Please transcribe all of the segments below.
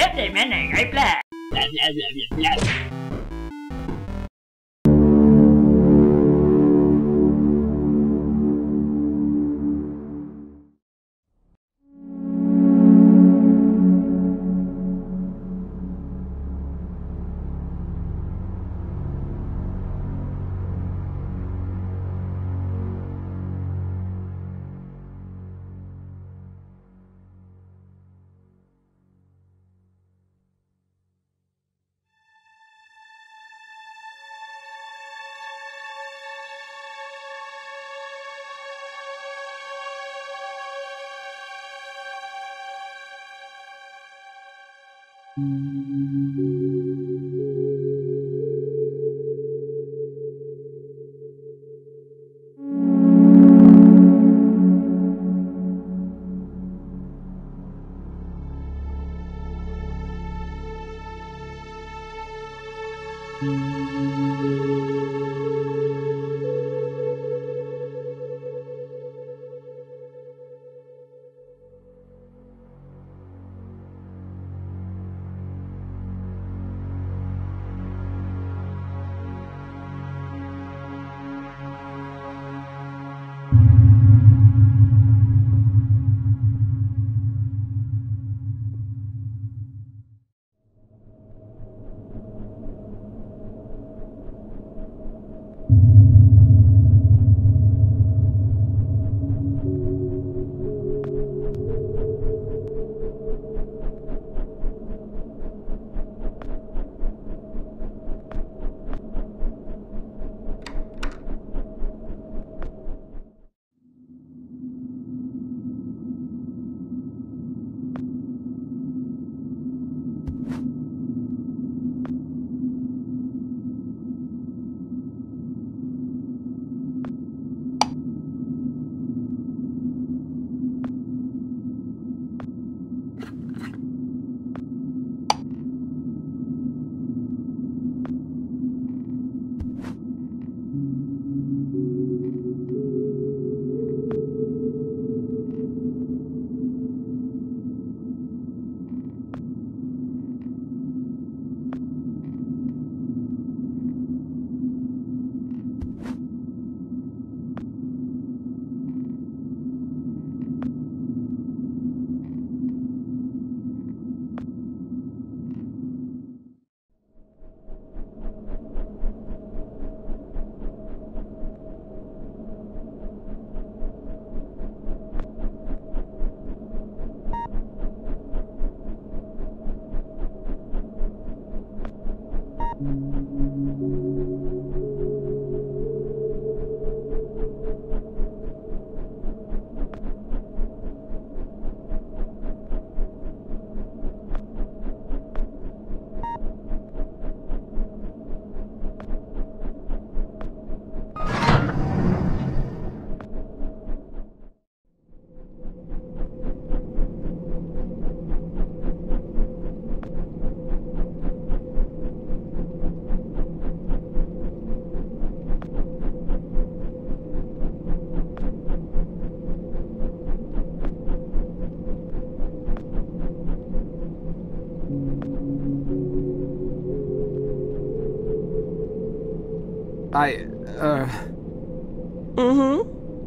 Every morning I play. Mm-hmm.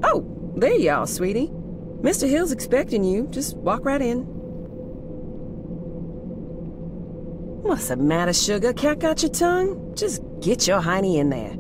Oh, there you are, sweetie. Mr. Hill's expecting you. Just walk right in. What's the matter, sugar? Cat got your tongue? Just get your hiney in there.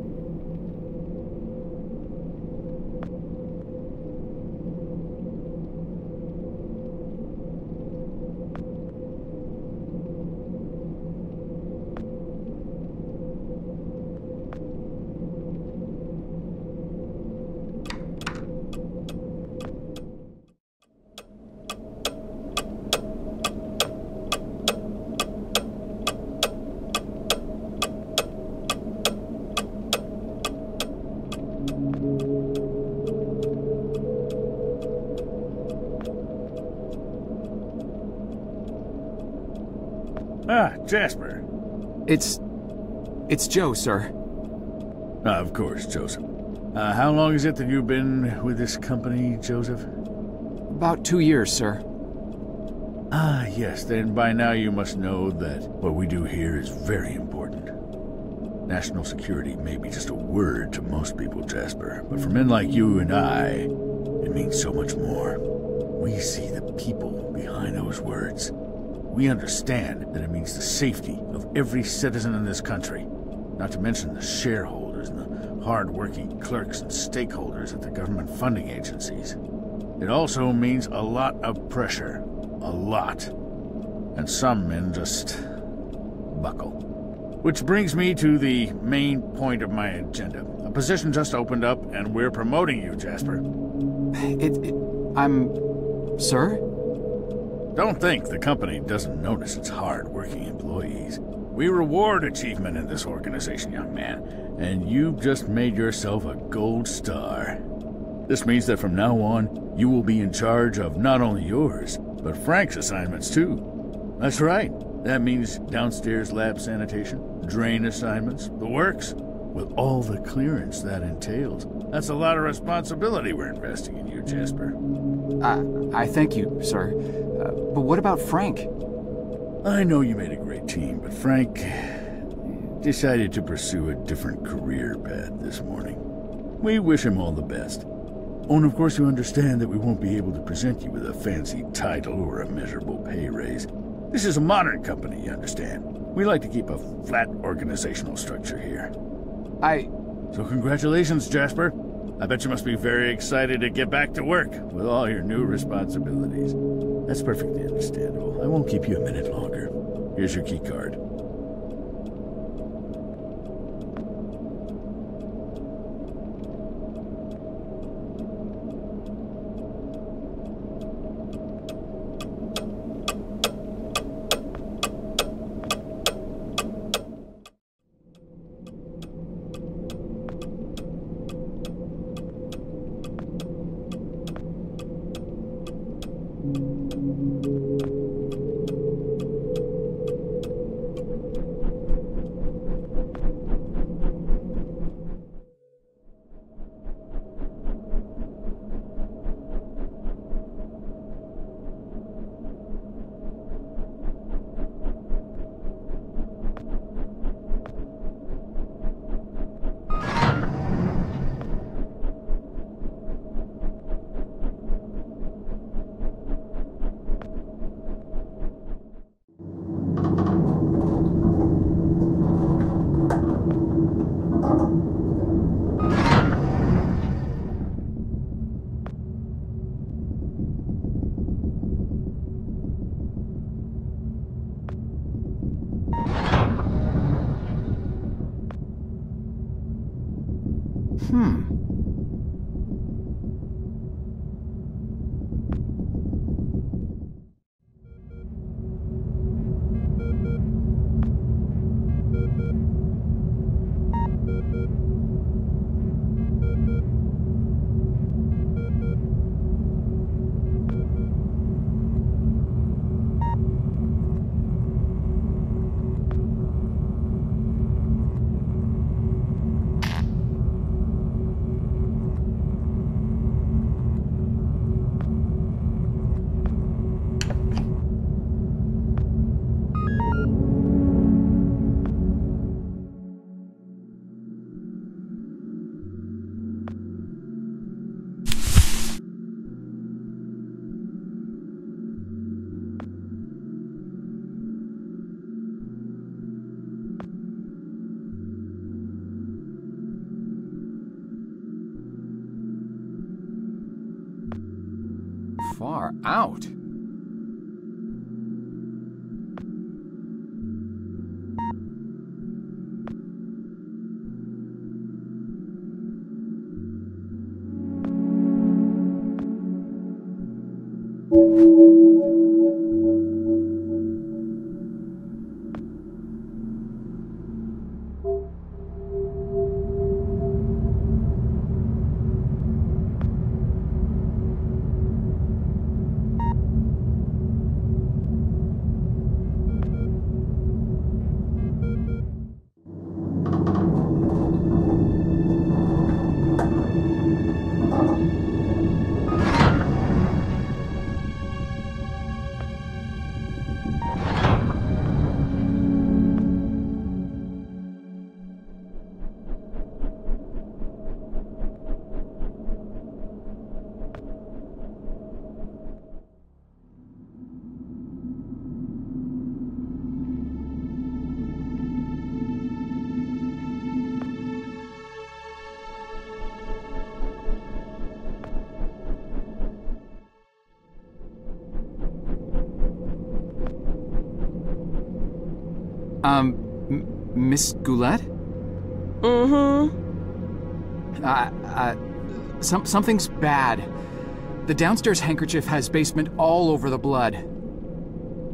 Jasper. It's Joe, sir. Of course, Joseph. How long is it that you've been with this company, Joseph? About 2 years, sir. Ah, yes, then by now you must know that what we do here is very important. National security may be just a word to most people, Jasper, but for men like you and I, it means so much more. We see the people behind those words. We understand that it means the safety of every citizen in this country, not to mention the shareholders and the hard-working clerks and stakeholders at the government funding agencies. It also means a lot of pressure. A lot. And some men just buckle. Which brings me to the main point of my agenda. A position just opened up, and we're promoting you, Jasper. Sir? Don't think the company doesn't notice its hard-working employees. We reward achievement in this organization, young man, and you've just made yourself a gold star. This means that from now on, you will be in charge of not only yours, but Frank's assignments, too. That's right. That means downstairs lab sanitation, drain assignments, the works, with all the clearance that entails. That's a lot of responsibility we're investing in you, Jasper. I thank you, sir. But what about Frank? I know you made a great team, but Frank decided to pursue a different career path this morning. We wish him all the best. Oh, and of course you understand that we won't be able to present you with a fancy title or a miserable pay raise. This is a modern company, you understand. We like to keep a flat organizational structure here. So congratulations, Jasper. I bet you must be very excited to get back to work with all your new responsibilities. That's perfectly understandable. I won't keep you a minute longer. Here's your key card. Far out. Miss Goulet? Mm-hmm. Something's bad. The downstairs handkerchief has basement all over the blood.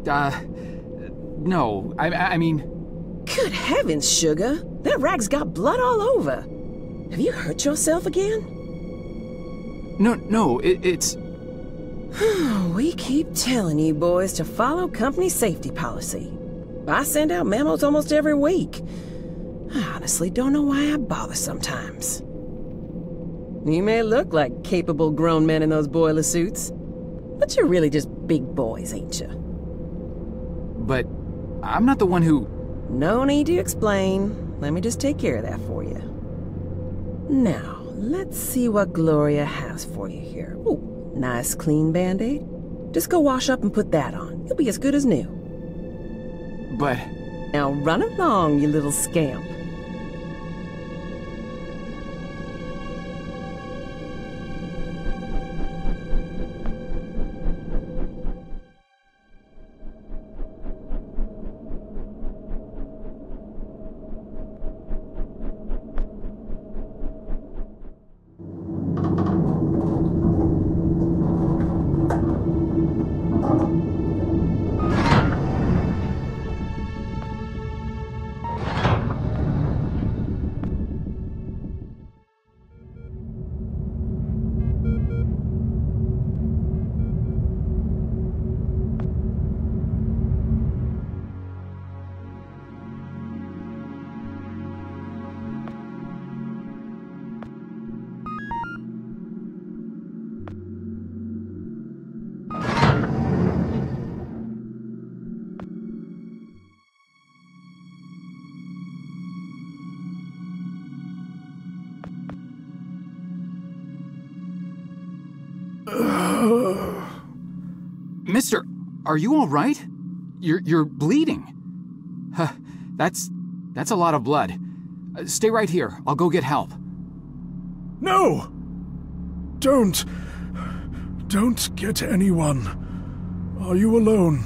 No, I mean... Good heavens, sugar. That rag's got blood all over. Have you hurt yourself again? No, it's... We keep telling you boys to follow company safety policy. I send out memos almost every week. I honestly don't know why I bother sometimes. You may look like capable grown men in those boiler suits, but you're really just big boys, ain't you? But I'm not the one who... No need to explain. Let me just take care of that for you. Now, let's see what Gloria has for you here. Ooh, nice clean Band-Aid. Just go wash up and put that on. You'll be as good as new. But... Now run along, you little scamp. Mister, are you all right? You're bleeding. Huh, that's a lot of blood. Stay right here. I'll go get help. No! Don't get anyone. Are you alone?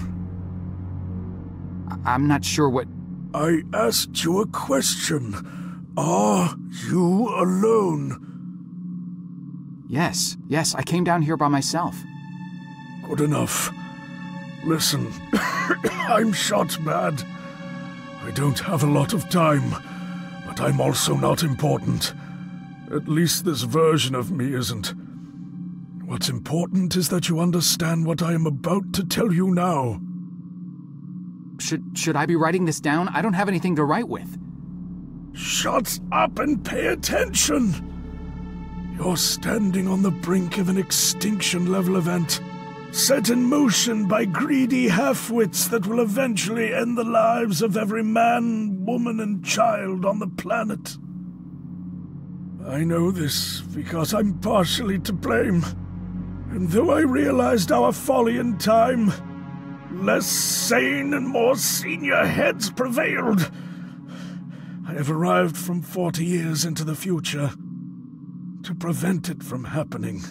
I'm not sure what... I asked you a question. Are you alone? Yes, I came down here by myself. Good enough. Listen, I'm shot mad. I don't have a lot of time, but I'm also not important. At least this version of me isn't. What's important is that you understand what I am about to tell you now. Should I be writing this down? I don't have anything to write with. Shut up and pay attention! You're standing on the brink of an extinction-level event. Set in motion by greedy half-wits that will eventually end the lives of every man, woman, and child on the planet. I know this because I'm partially to blame. And though I realized our folly in time, less sane and more senior heads prevailed. I have arrived from 40 years into the future to prevent it from happening.